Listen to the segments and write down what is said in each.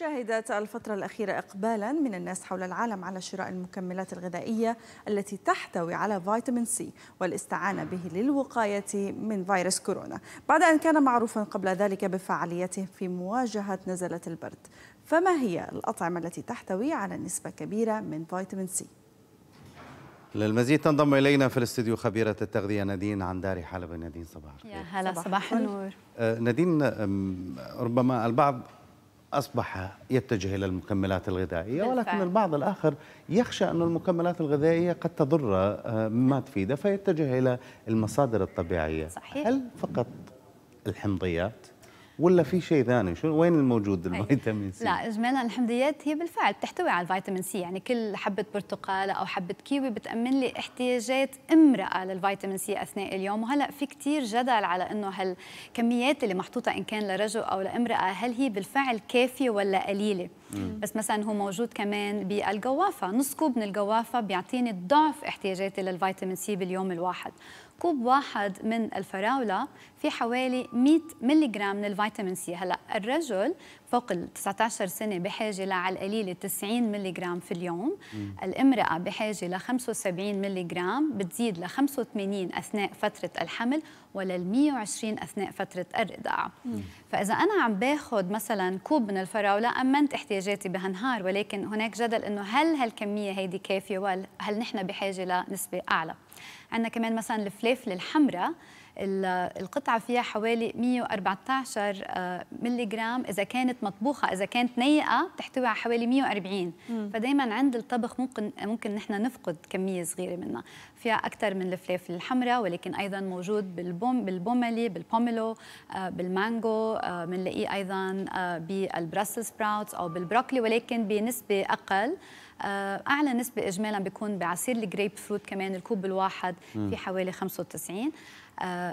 شهدت الفترة الأخيرة إقبالا من الناس حول العالم على شراء المكملات الغذائية التي تحتوي على فيتامين سي والاستعانة به للوقاية من فيروس كورونا، بعد أن كان معروفا قبل ذلك بفعاليته في مواجهة نزلة البرد. فما هي الأطعمة التي تحتوي على نسبة كبيرة من فيتامين سي؟ للمزيد تنضم إلينا في الاستديو خبيرة التغذية نادين عون الداري حلبي. نادين صباح الخير. يا هلا، صباح النور. نادين، ربما البعض أصبح يتجه إلى المكملات الغذائية، ولكن البعض الآخر يخشى أن المكملات الغذائية قد تضر ما تفيده، فيتجه إلى المصادر الطبيعية. صحيح. هل فقط الحمضيات؟ ولا في شيء ثاني؟ وين الموجود الفيتامين سي؟ لا، اجمالا الحمضيات هي بالفعل بتحتوي على الفيتامين سي، يعني كل حبه برتقاله او حبه كيوي بتامن لي احتياجات امراه للفيتامين سي اثناء اليوم. وهلا في كثير جدل على انه هالكميات اللي محطوطه ان كان لرجل او لامراه هل هي بالفعل كافيه ولا قليله؟ بس مثلا هو موجود كمان بالجوافه، نص كوب من الجوافه بيعطيني ضعف احتياجاتي للفيتامين سي باليوم الواحد. كوب واحد من الفراولة في حوالي 100 ملغرام من الفيتامين سي. هلا الرجل فوق ال 19 سنة بحاجة على القليل 90 ملغرام في اليوم، الامرأة بحاجة ل 75 ملغرام، بتزيد ل 85 أثناء فترة الحمل ولل 120 أثناء فترة الرضاعة. فإذا أنا عم باخذ مثلا كوب من الفراولة أمنت احتياجاتي بهالنهار، ولكن هناك جدل إنه هل هالكمية هيدي كافية ولا هل نحن بحاجة لنسبة أعلى؟ عندنا كمان مثلا الفلافل الحمراء القطعة فيها حوالي 114 ملغرام إذا كانت مطبوخة، إذا كانت نيئة بتحتوي على حوالي 140. فدايما عند الطبخ ممكن نحن نفقد كمية صغيرة منها، فيها أكثر من الفلافل الحمراء، ولكن أيضا موجود بالبوملي، بالبوميلو، بالمانجو، بنلاقيه أيضا بالبراسل سبراوتس أو بالبروكلي، ولكن بنسبة أقل. أعلى نسبة إجمالا بيكون بعصير الجريب فروت، كمان الكوب الواحد في حوالي 95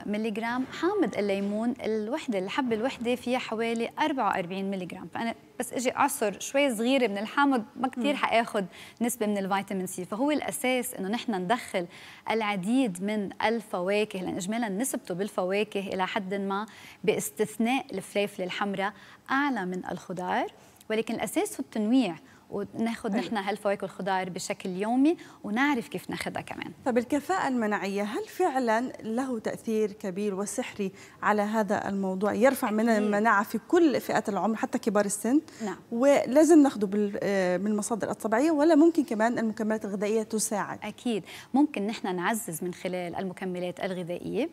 ملغرام. حامض الليمون الوحدة، الحبة الوحدة فيها حوالي 44 ملغرام، فأنا بس أجي أعصر شوي صغيرة من الحامض ما كثير حآخذ نسبة من الفيتامين سي. فهو الأساس إنه نحن ندخل العديد من الفواكه، لأن إجمالا نسبته بالفواكه إلى حد ما باستثناء الفلافل الحمراء أعلى من الخضار، ولكن الأساس هو التنويع، وناخذ نحن هالفواكه والخضار بشكل يومي ونعرف كيف ناخذها كمان. طب الكفاءة المناعية هل فعلا له تأثير كبير وسحري على هذا الموضوع؟ يرفع من المناعة في كل فئات العمر حتى كبار السن؟ نعم، ولازم ناخذه من المصادر الطبيعية، ولا ممكن كمان المكملات الغذائية تساعد؟ أكيد ممكن نحن نعزز من خلال المكملات الغذائية.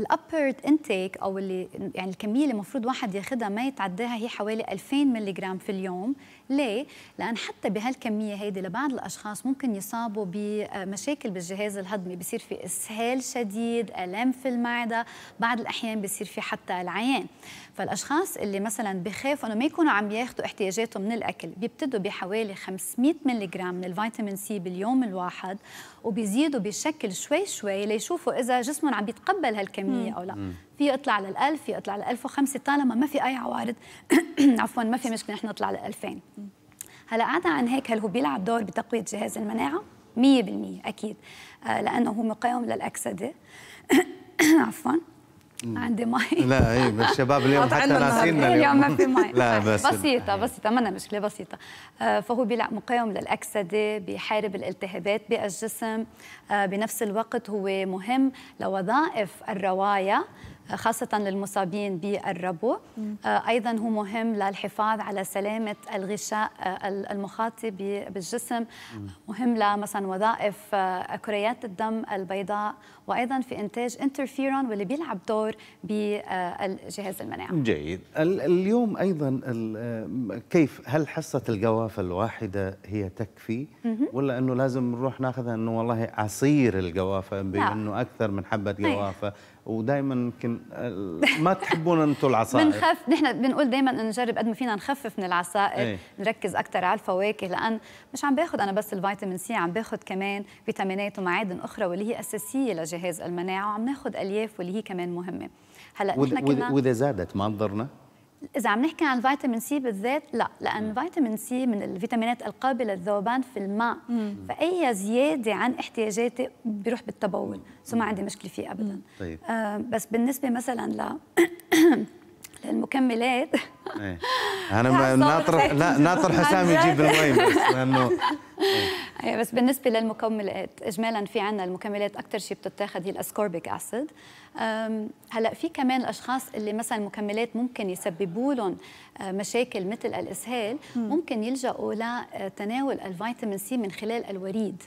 الابر انتيك او اللي يعني الكميه اللي المفروض واحد ياخذها ما يتعداها هي حوالي 2000 ملغرام في اليوم. ليه؟ لان حتى بهالكميه هيدي لبعض الاشخاص ممكن يصابوا بمشاكل بالجهاز الهضمي، بصير في اسهال شديد، الم في المعده، بعض الاحيان بصير في حتى العيان. فالاشخاص اللي مثلا بخافوا انه ما يكونوا عم ياخذوا احتياجاتهم من الاكل بيبتدوا بحوالي 500 ملغرام من الفيتامين سي باليوم الواحد، وبيزيدوا بشكل شوي شوي ليشوفوا اذا جسمهم عم بيتقبل هالكميه او لا. في يطلع على 1000، في يطلع على 1005، طالما ما في اي عوارض عفوا ما في مشكله نحن نطلع على 2000. هلا عدا عن هيك هل هو بيلعب دور بتقويه جهاز المناعه؟ 100% اكيد، لانه هو مقاوم للاكسده. عفوا عندي مي. لا اي بس الشباب اليوم حتى ناسينا اليوم ما في مي. لا بس بسيطه ما لنا مشكله، بسيطه. فهو مقاوم للاكسده، بيحارب الالتهابات بالجسم، بنفس الوقت هو مهم لوظائف الروايه خاصة للمصابين بالربو. أيضا هو مهم للحفاظ على سلامة الغشاء المخاطي بالجسم. مهم لمثلا وظائف كريات الدم البيضاء، وأيضا في إنتاج انترفيرون واللي بيلعب دور بجهاز المناعة. جيد. اليوم أيضا كيف هل حصة الجوافة الواحدة هي تكفي، ولا أنه لازم نروح ناخذها أنه والله عصير الجوافة بأنه أكثر من حبة جوافة؟ ودائما يمكن ما تحبون انتم العصائر. بنخف نحن بنقول دائما نجرب قد ما فينا نخفف من العصائر، نركز اكثر على الفواكه، لان مش عم باخذ انا بس الفيتامين سي، عم باخذ كمان فيتامينات ومعادن اخرى واللي هي اساسيه لجهاز المناعه، وعم ناخذ الياف واللي هي كمان مهمه. هلا واذا زادت ما تضرنا؟ إذا عم نحكي عن الفيتامين سي بالذات لا، لأن فيتامين سي من الفيتامينات القابلة للذوبان في الماء، فأي زيادة عن احتياجاتي بيروح بالتبول، سو ما عندي مشكلة فيه أبدا. طيب. بس بالنسبة مثلا للمكملات. انا ناطر لا ناطر حسام يجيب المي بس لانه بس بالنسبه للمكملات اجمالا في عندنا المكملات اكثر شيء بتتاخذ هي الأسكوربيك أسيد. هلا في كمان الاشخاص اللي مثلا المكملات ممكن يسببوا لهم مشاكل مثل الاسهال، ممكن يلجأوا لتناول الفيتامين سي من خلال الوريد.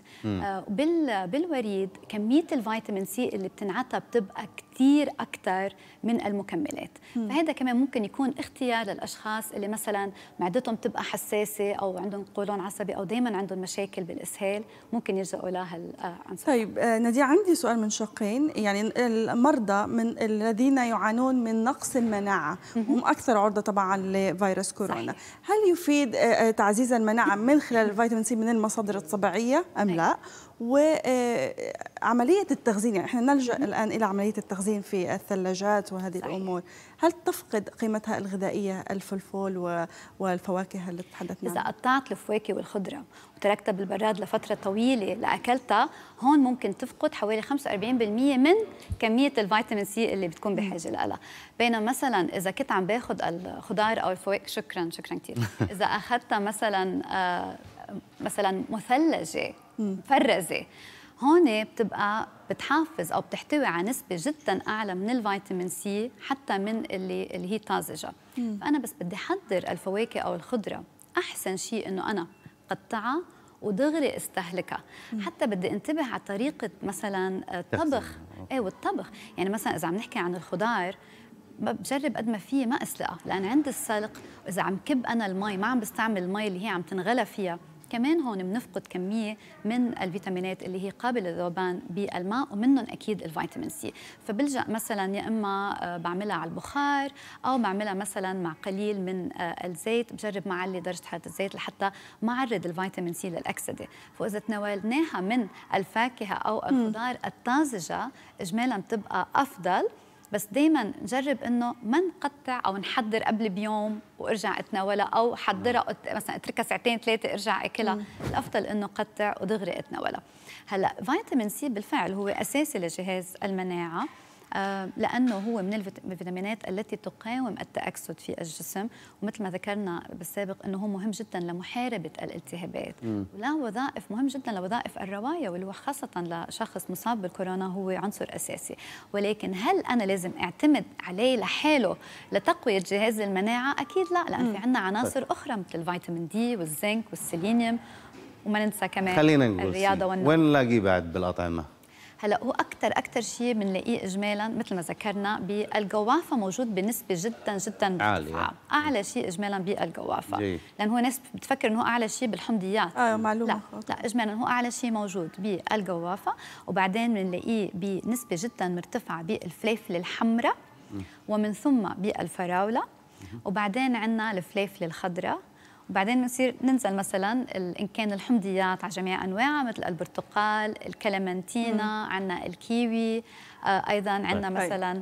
بالوريد كميه الفيتامين سي اللي بتنعطى بتبقى كثير اكثر من المكملات، فهذا كمان ممكن يكون اختيار للاشخاص اللي مثلا معدتهم بتبقى حساسه او عندهم قولون عصبي او دائما عندهم مشاكل بالاسهال، ممكن يلجأوا لها العنصر. طيب نادين، عندي سؤال من شقين، يعني المرضى من الذين يعانون من نقص المناعه وهم اكثر عرضه طبعا لفيروس كورونا، هل يفيد تعزيز المناعه من خلال الفيتامين سي من المصادر الطبيعيه ام لا؟ وعملية التخزين، يعني احنا نلجأ الآن إلى عملية التخزين في الثلاجات وهذه الأمور، هل تفقد قيمتها الغذائية الفلفل والفواكه اللي تحدثنا عنها؟ إذا قطعت الفواكه والخضرة وتركتها بالبراد لفترة طويلة لأكلتها، هون ممكن تفقد حوالي 45% من كمية الفيتامين سي اللي بتكون بحاجة لها. بينما مثلا إذا كنت عم باخذ الخضار أو الفواكه، شكرا كثير، إذا أخذتها مثلا مثلجة مفرزة، هون بتبقى بتحافظ او بتحتوي على نسبه جدا اعلى من الفيتامين سي حتى من اللي هي طازجه. فانا بس بدي احضر الفواكه او الخضره، احسن شيء انه انا قطعها ودغري استهلكها. حتى بدي انتبه على طريقه مثلا الطبخ، والطبخ يعني مثلا اذا عم نحكي عن الخضار، بجرب قد ما فيه ما اسلقها، لان عند السلق اذا عم كب انا المي ما عم بستعمل المي اللي هي عم تنغلى فيها، كمان هون بنفقد كميه من الفيتامينات اللي هي قابله للذوبان بالماء، ومنهم اكيد الفيتامين سي. فبلجأ مثلا يا اما بعملها على البخار او بعملها مثلا مع قليل من الزيت، بجرب معلي درجه حراره الزيت لحتى ما اعرض الفيتامين سي للاكسده. فاذا تناولناها من الفاكهه او الخضار الطازجه اجمالا بتبقى افضل. بس دايما نجرب انه ما نقطع او نحضر قبل بيوم وارجع اتناولها، او حضرها مثلا اتركها ساعتين ثلاثه ارجع اكلها. الافضل انه قطع ودغري اتناولها. هلا فيتامين سي بالفعل هو اساسي لجهاز المناعه، لانه هو من الفيتامينات التي تقاوم التاكسد في الجسم، ومثل ما ذكرنا بالسابق انه هو مهم جدا لمحاربه الالتهابات، وله وظائف مهم جدا لوظائف الروايه واللي خاصه لشخص مصاب بالكورونا هو عنصر اساسي. ولكن هل انا لازم اعتمد عليه لحاله لتقويه جهاز المناعه؟ اكيد لا، لان في عندنا عناصر اخرى مثل الفيتامين دي والزنك والسيلينيوم، وما ننسى كمان خلينا نقول الرياضه والنوم. وين نلاقيه بعد بالاطعمه؟ هلا هو اكثر شيء بنلاقيه اجمالا مثل ما ذكرنا بالجوافه، موجود بنسبه جدا جدا مرتفعه، اعلى شيء اجمالا بالجوافه، لان هو ناس بتفكر انه اعلى شيء بالحمضيات. معلومه لا اجمالا هو اعلى شيء موجود بالجوافه، وبعدين بنلاقيه بنسبه جدا مرتفعه بالفلافله الحمراء، ومن ثم بالفراوله، وبعدين عندنا الفلافله الخضراء، وبعدين بنصير ننزل مثلا ان كان الحمضيات على جميع انواعها مثل البرتقال، الكلمنتينا، عندنا الكيوي، ايضا عندنا مثلا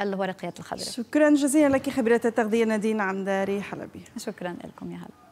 الورقيات الخضراء. شكرا جزيلا لك خبيرة التغذية نادين عون الداري حلبي. شكرا لكم يا هلا.